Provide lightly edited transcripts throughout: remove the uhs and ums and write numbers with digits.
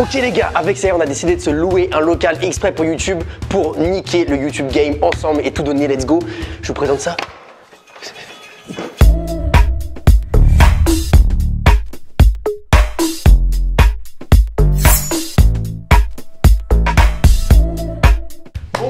Ok les gars, avec Seiyar on a décidé de se louer un local exprès pour YouTube pour niquer le YouTube game ensemble et tout donner, let's go. Je vous présente ça.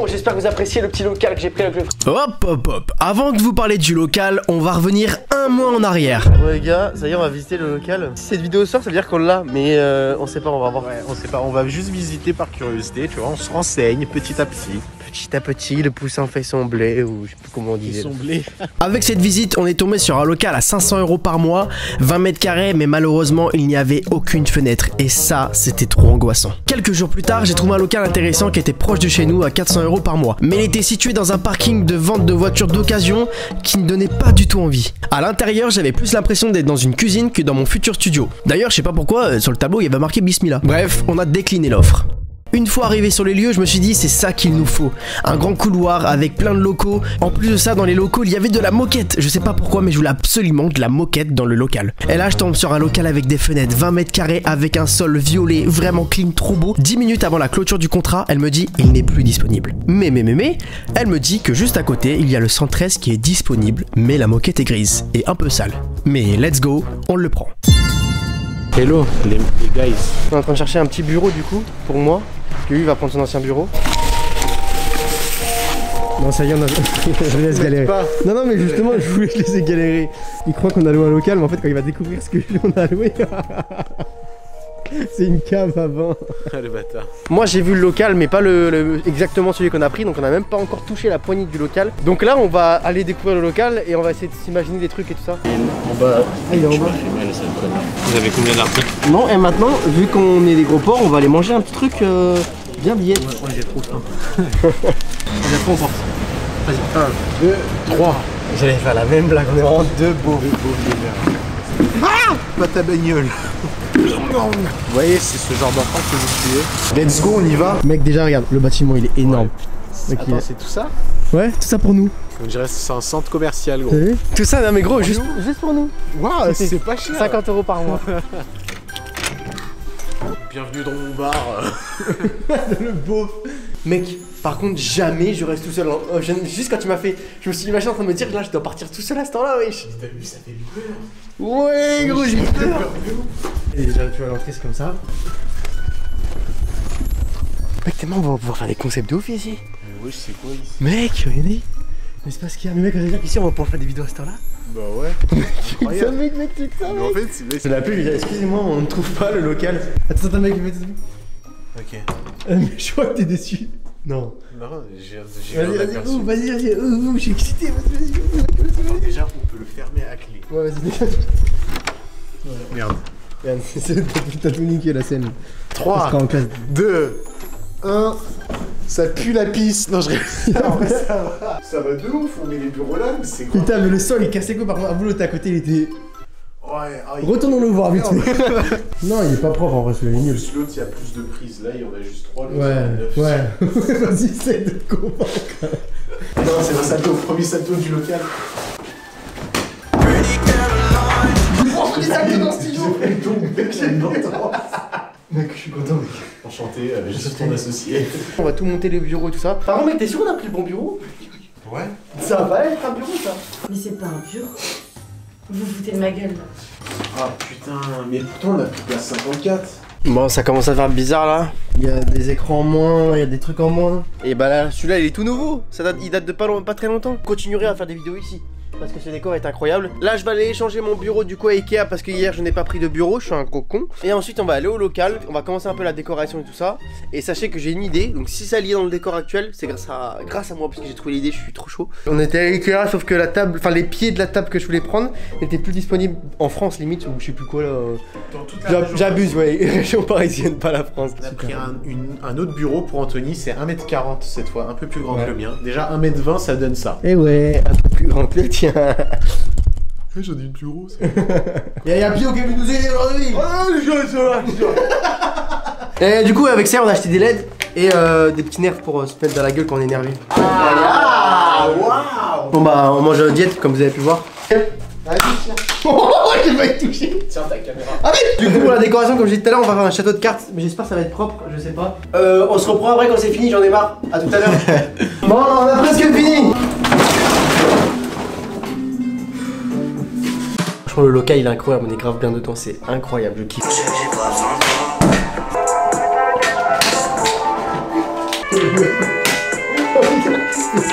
J'espère que vous appréciez le petit local que j'ai pris avec le... Hop hop hop. Avant de vous parler du local, on va revenir un mois en arrière. Bon les gars, ça y est, on va visiter le local. Si cette vidéo sort, ça veut dire qu'on l'a, mais on sait pas, on va voir. Ouais, on sait pas, on va juste visiter par curiosité, tu vois, on se renseigne petit à petit. Petit à petit, le poussin fait son blé, ou je sais plus comment on disait. Son blé. Avec cette visite, on est tombé sur un local à 500 € par mois, 20 mètres carrés, mais malheureusement, il n'y avait aucune fenêtre. Et ça, c'était trop angoissant. Quelques jours plus tard, j'ai trouvé un local intéressant qui était proche de chez nous à 400 € par mois. Mais il était situé dans un parking de vente de voitures d'occasion qui ne donnait pas du tout envie. À l'intérieur, j'avais plus l'impression d'être dans une cuisine que dans mon futur studio. D'ailleurs, je sais pas pourquoi, sur le tableau, il y avait marqué Bismillah. Bref, on a décliné l'offre. Une fois arrivé sur les lieux, je me suis dit c'est ça qu'il nous faut. Un grand couloir avec plein de locaux. En plus de ça, dans les locaux, il y avait de la moquette. Je sais pas pourquoi, mais je voulais absolument de la moquette dans le local. Et là, je tombe sur un local avec des fenêtres 20 mètres carrés avec un sol violet, vraiment clean, trop beau. 10 minutes avant la clôture du contrat, elle me dit il n'est plus disponible. Mais, elle me dit que juste à côté, il y a le 113 qui est disponible, mais la moquette est grise et un peu sale. Mais let's go, on le prend. Hello les guys. On est en train de chercher un petit bureau du coup, pour moi. Lui va prendre son ancien bureau. Non, ça y est, on a... je les laisse galérer. Non, mais justement, je voulais les laisser galérer. Il croit qu'on a loué un local, mais en fait, quand il va découvrir ce qu'on a loué, c'est une cave avant. Ah, le bâtard. Moi, j'ai vu le local, mais pas exactement celui qu'on a pris, donc on n'a même pas encore touché la poignée du local. Donc là, on va aller découvrir le local et on va essayer de s'imaginer des trucs et tout ça. En bas. Ah, il est en bas. Vous avez combien d'articles? Non, et maintenant, vu qu'on est des gros porcs, on va aller manger un petit truc. Bien billet. Ouais, j'ai trop faim. J'ai trop faim. Vas-y, 1, 2, 3. J'allais faire la même blague, on est vraiment deux beaux. Ah, pas ta bagnole. Vous voyez, c'est ce genre d'enfant que vous tuez. Let's go, on y va. Mec, déjà, regarde, le bâtiment, il est énorme. Ouais. Attends, c'est tout ça? Ouais, tout ça pour nous. Comme je dirais, c'est un centre commercial, gros. Tout ça, non mais gros, juste pour nous. Waouh, c'est pas cher. 50 € par mois. Bienvenue dans mon bar. Le beauf. Mec, par contre, jamais je reste tout seul. Juste quand tu m'as fait... Je me suis imaginé en train de me dire que là, je dois partir tout seul à ce temps-là, wesh. Ça fait peur. Ouais, gros, j'ai peur. Et déjà, tu vas l'entrée, c'est comme ça. Mec, tellement on va pouvoir faire des concepts de ouf ici. Mais wesh, c'est quoi ici? Mec, regardez. Mais c'est parce qu'il y a... Mais mec, on va dire qu'ici, on va pouvoir faire des vidéos à ce temps-là. Bah ouais. Incroyable. mec. En fait, c'est la pub, excusez-moi, on ne trouve pas le local. Attends, mec. Ok. Mais je crois que t'es déçu. Non. Non, j'ai rien aperçu. Vas-y, j'ai excité. Vas-y. Déjà, on peut le fermer à clé. Ouais, vas-y, déjà. Merde, t'as tout niqué la scène. 3, 2, 1... Ça pue la pisse. Non, je rigole. Non, mais ça va. Ça va de ouf, on met les bureaux là, mais c'est quoi? Putain, mais le sol est cassé quoi, par contre, un boulot à côté, il était... Ouais, ah, retournons-le voir vite. Non, il est pas propre en vrai, c'est nul. L'autre, il y a plus de prises, là, il y en a juste 3. Ouais. Vas-y, essaye de te convaincre. Non, c'est le salto, premier salto du local. Premier salto dans le studio. Mec, je suis content, mec. Enchanté, je suis ton associé. On va tout monter les bureaux et tout ça. Par contre, mec, t'es sûr qu'on a pris le bon bureau? Ouais. Ça va pas être un bureau, ça. Mais c'est pas un bureau. Vous vous foutez de ma gueule, là. Ah putain, mais pourtant, on a pris la 54. Bon, ça commence à faire bizarre, là. Il y a des écrans en moins, il y a des trucs en moins. Et bah là, celui-là, il est tout nouveau. Il date de pas très longtemps. Je continuerai à faire des vidéos ici, parce que ce décor est incroyable. Là, je vais aller échanger mon bureau du coup à Ikea, parce que hier je n'ai pas pris de bureau, je suis un cocon. Et ensuite on va aller au local, on va commencer un peu la décoration et tout ça. Et sachez que j'ai une idée, donc si ça lié dans le décor actuel, c'est grâce à moi, parce que j'ai trouvé l'idée, je suis trop chaud. On était à Ikea, sauf que la table, enfin les pieds de la table que je voulais prendre n'étaient plus disponibles en France limite, ou je sais plus quoi là. J'abuse, ouais, région parisienne, pas la France. On a pris un autre bureau pour Anthony, c'est 1m40 cette fois, un peu plus grand que le mien. Déjà 1m20 ça donne ça. Et ouais, un peu plus grand que le tien. Ouais, j'en ai une plus grosse. Y'a Pio qui est venu nous aider aujourd'hui. Oh les gars, c'est là. Et du coup avec Seiyar on a acheté des LED et des petits nerfs pour se mettre dans la gueule quand on est énervé. Ah, waouh. Bon bah on mange diète comme vous avez pu voir. Allez, tiens. Oh, j'ai failli toucher. Tiens ta caméra. Ah mais du coup pour la décoration comme je disais tout à l'heure on va faire un château de cartes. Mais j'espère que ça va être propre, je sais pas. On se reprend après quand c'est fini, j'en ai marre. A tout à l'heure. Bon on a presque fini. Franchement le local il est incroyable, on est grave bien dedans, c'est incroyable, je kiffe.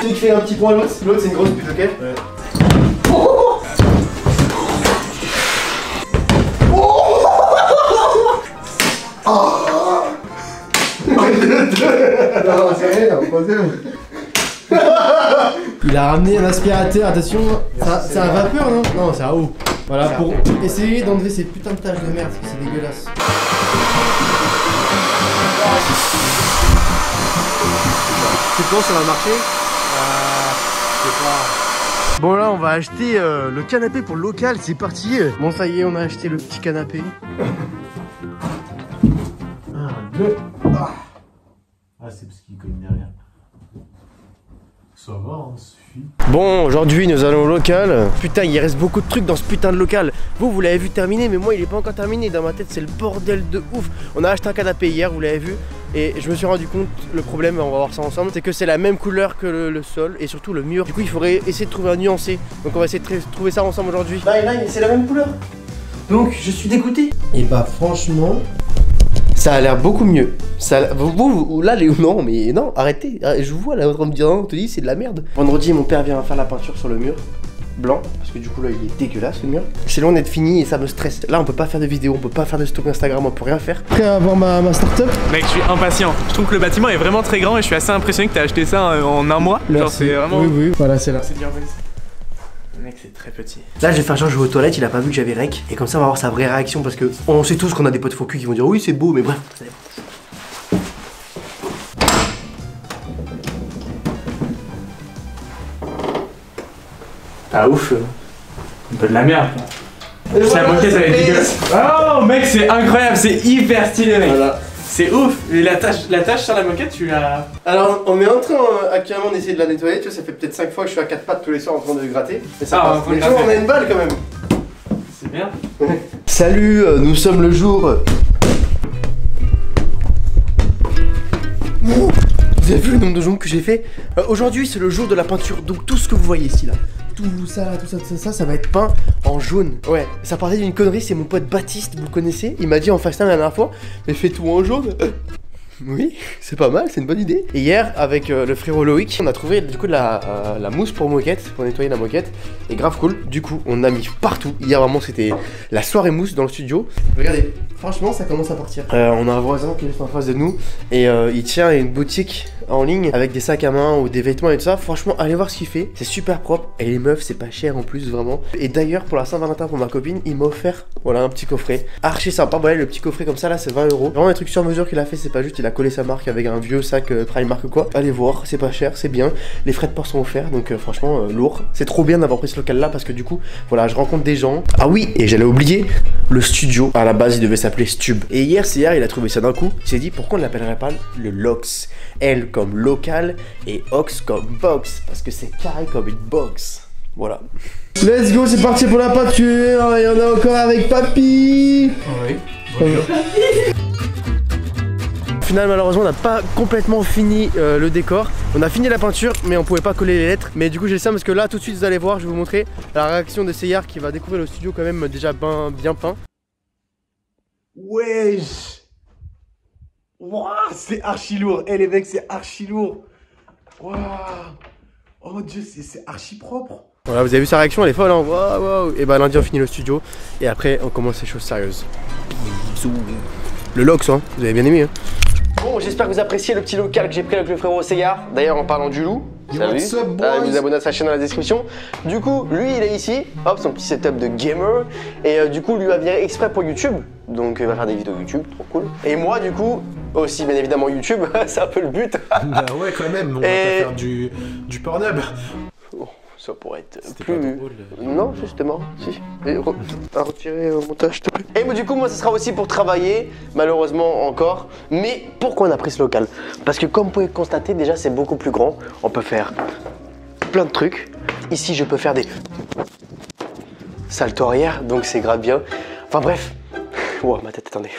Qui fait un petit point à l'autre, l'autre c'est une grosse pute, ok ouais. Non, c'est rien, non. Il a ramené un aspirateur, attention, c'est à vapeur non? Non, c'est à eau. Voilà, pour essayer d'enlever ces putains de taches de merde, parce que c'est dégueulasse. Tu penses ça va marcher? Je sais pas. Bon là on va acheter le canapé pour le local, c'est parti. Bon ça y est on a acheté le petit canapé. 1, 2. Ah c'est parce qu'il cogne derrière. Ça va on suffit. Bon aujourd'hui nous allons au local. Putain il reste beaucoup de trucs dans ce putain de local. Vous l'avez vu terminer mais moi il est pas encore terminé. Dans ma tête c'est le bordel de ouf. On a acheté un canapé hier, vous l'avez vu. Et je me suis rendu compte, le problème, on va voir ça ensemble, c'est que c'est la même couleur que le sol et surtout le mur. Du coup, il faudrait essayer de trouver un nuancé. Donc, on va essayer de trouver ça ensemble aujourd'hui. Là, c'est la même couleur. Donc, je suis dégoûté. Et bah, franchement, ça a l'air beaucoup mieux. Ça, vous, là, les... Non, mais non, arrêtez. Je vous vois là en train de me dire, non, on te dit, c'est de la merde. Vendredi, mon père vient faire la peinture sur le mur blanc, parce que du coup là il est dégueulasse le mur. C'est loin d'être fini et ça me stresse. Là on peut pas faire de vidéo, on peut pas faire de stock Instagram, on peut rien faire. Prêt à avoir ma start-up? Mec je suis impatient, je trouve que le bâtiment est vraiment très grand et je suis assez impressionné que t'as acheté ça en un mois. Genre c'est vraiment... Oui oui, voilà c'est là. C'est bien réalisé. Mec c'est très petit. Là je vais faire genre je vais aux toilettes, il a pas vu que j'avais rec. Et comme ça on va voir sa vraie réaction parce que on sait tous qu'on a des potes faux cul qui vont dire oui c'est beau mais bref. Ah ouf, un peu de la merde. Je me suis moqué, ça va être dégueulasse. Oh mec, c'est incroyable, c'est hyper stylé mec. Voilà. C'est ouf, et la tâche sur la moquette, tu l'as... Alors, on est en train actuellement d'essayer de la nettoyer, tu vois, ça fait peut-être 5 fois que je suis à 4 pattes tous les soirs en train de gratter. Mais ça passe. Mais toujours, on a une balle quand même. C'est bien. Salut, nous sommes le jour... Vous avez vu le nombre de jambes que j'ai fait? Aujourd'hui, c'est le jour de la peinture, donc tout ce que vous voyez ici, là. Tout ça va être peint en jaune. Ouais, ça partait d'une connerie, c'est mon pote Baptiste, vous le connaissez. Il m'a dit en FaceTime la dernière fois, mais fais tout en jaune. Oui, c'est pas mal, c'est une bonne idée. Et hier, avec le frérot Loïc, on a trouvé du coup de la mousse pour moquette, pour nettoyer la moquette. Et grave cool, du coup, on a mis partout. Hier, vraiment, c'était la soirée mousse dans le studio. Regardez, franchement, ça commence à partir. On a un voisin qui est en face de nous et il tient une boutique en ligne avec des sacs à main ou des vêtements et tout ça. Franchement, allez voir ce qu'il fait, c'est super propre. Et les meufs, c'est pas cher en plus, vraiment. Et d'ailleurs, pour la Saint-Valentin, pour ma copine, il m'a offert, voilà, un petit coffret. Archi sympa, voilà, le petit coffret comme ça, là, c'est 20 €. Vraiment, un truc sur mesure qu'il a fait, c'est pas juste, il a collé sa marque avec un vieux sac Primark ou quoi. Allez voir, c'est pas cher, c'est bien. Les frais de port sont offerts, donc franchement, lourd. C'est trop bien d'avoir pris ce local là parce que du coup, voilà, je rencontre des gens. Ah oui, et j'allais oublier le studio. À la base, il devait s'appeler Stube. Et hier, Seiyar, il a trouvé ça d'un coup. Il s'est dit, pourquoi on l'appellerait pas le Lox? L comme local et Ox comme box parce que c'est carré comme une box. Voilà. Let's go, c'est parti pour la peinture. Et on est encore avec Papy. Oui, bonjour. Au final, malheureusement, on n'a pas complètement fini le décor. On a fini la peinture, mais on pouvait pas coller les lettres. Mais du coup, j'ai ça parce que là, tout de suite, vous allez voir, je vais vous montrer la réaction de Seiyar qui va découvrir le studio quand même déjà bien peint. Wesh! Waouh, c'est archi lourd. Eh les mecs, c'est archi lourd. Waouh! Oh mon dieu, c'est archi propre. Voilà, vous avez vu sa réaction, elle est folle, hein. Waouh, waouh. Et bah, lundi, on finit le studio. Et après, on commence les choses sérieuses. Bisous. Le Lox, hein. Vous avez bien aimé, hein. Bon, j'espère que vous appréciez le petit local que j'ai pris avec le frérot Seiyar. D'ailleurs, en parlant du loup, vous abonnez à sa chaîne dans la description. Du coup, lui, il est ici. Hop, son petit setup de gamer. Et du coup, lui va venir exprès pour YouTube. Donc, il va faire des vidéos YouTube, trop cool. Et moi, du coup, aussi, bien évidemment, YouTube. C'est un peu le but. Bah ouais, quand même. On va pas faire du Pornhub. Oh, ça pourrait être plus... Drôle, non, justement, si. À retirer au montage, s'il te plaît. Et bah, du coup, moi, ce sera aussi pour travailler, malheureusement encore. Mais pourquoi on a pris ce local? Parce que comme vous pouvez le constater, déjà, c'est beaucoup plus grand. On peut faire plein de trucs. Ici, je peux faire des... salto arrière, donc c'est grave bien. Enfin bref, wow, ma tête, attendez.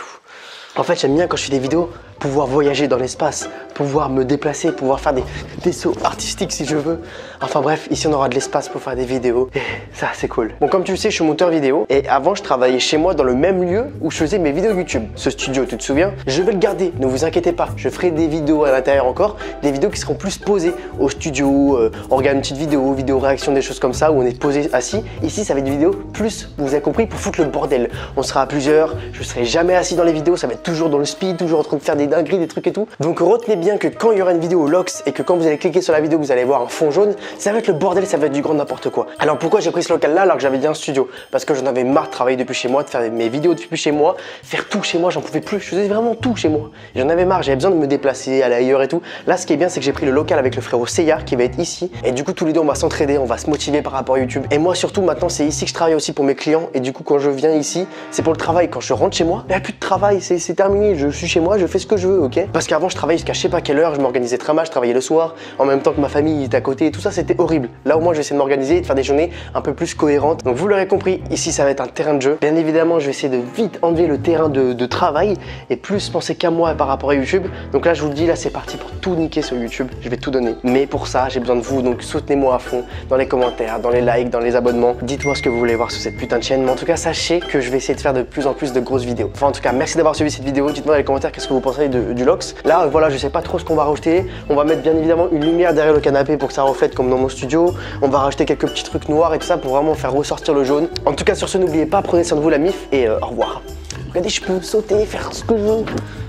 En fait, j'aime bien quand je fais des vidéos, pouvoir voyager dans l'espace, pouvoir me déplacer, pouvoir faire des sauts artistiques si je veux. Enfin bref, ici on aura de l'espace pour faire des vidéos et ça c'est cool. Bon, comme tu le sais, je suis monteur vidéo et avant je travaillais chez moi dans le même lieu où je faisais mes vidéos YouTube. Ce studio, tu te souviens? Je vais le garder, ne vous inquiétez pas. Je ferai des vidéos à l'intérieur encore, des vidéos qui seront plus posées au studio. On regarde une petite vidéo, vidéo réaction, des choses comme ça où on est posé assis. Ici, ça va être des vidéos plus, vous avez compris, pour foutre le bordel. On sera à plusieurs, je serai jamais assis dans les vidéos, ça va être toujours dans le speed, toujours en train de faire des dingueries, des trucs et tout. Donc retenez bien que quand il y aura une vidéo Lox et que quand vous allez cliquer sur la vidéo, vous allez voir un fond jaune, ça va être le bordel, ça va être du grand n'importe quoi. Alors pourquoi j'ai pris ce local là alors que j'avais déjà un studio? Parce que j'en avais marre de travailler depuis chez moi, de faire mes vidéos depuis chez moi, faire tout chez moi, j'en pouvais plus, je faisais vraiment tout chez moi. J'en avais marre, j'avais besoin de me déplacer, aller ailleurs et tout. Là, ce qui est bien, c'est que j'ai pris le local avec le frérot Seiyar qui va être ici et du coup tous les deux on va s'entraider, on va se motiver par rapport à YouTube. Et moi surtout maintenant, c'est ici que je travaille aussi pour mes clients et du coup quand je viens ici, c'est pour le travail. Quand je rentre chez moi, il n'y a plus de travail, c'est terminé, je suis chez moi, je fais ce que je veux, ok? Parce qu'avant je travaillais jusqu'à je sais pas quelle heure, je m'organisais très mal, je travaillais le soir, en même temps que ma famille était à côté et tout ça, c'était horrible. Là au moins je vais essayer de m'organiser et de faire des journées un peu plus cohérentes. Donc vous l'aurez compris, ici ça va être un terrain de jeu. Bien évidemment je vais essayer de vite enlever le terrain de travail et plus penser qu'à moi par rapport à YouTube. Donc là je vous le dis, là c'est parti pour tout niquer sur YouTube, je vais tout donner. Mais pour ça j'ai besoin de vous, donc soutenez-moi à fond dans les commentaires, dans les likes, dans les abonnements. Dites-moi ce que vous voulez voir sur cette putain de chaîne, mais en tout cas sachez que je vais essayer de faire de plus en plus de grosses vidéos. Enfin en tout cas merci d'avoir suivi cette vidéo, dites-moi dans les commentaires qu'est-ce que vous pensez du Lox. Là voilà, je sais pas trop ce qu'on va rajouter. On va mettre bien évidemment une lumière derrière le canapé pour que ça reflète comme dans mon studio. On va rajouter quelques petits trucs noirs et tout ça pour vraiment faire ressortir le jaune. En tout cas sur ce, n'oubliez pas, prenez soin de vous la mif et au revoir. Regardez, je peux sauter, faire ce que je veux.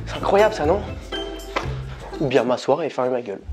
C'est incroyable ça, non? Ou bien m'asseoir et fermer ma gueule.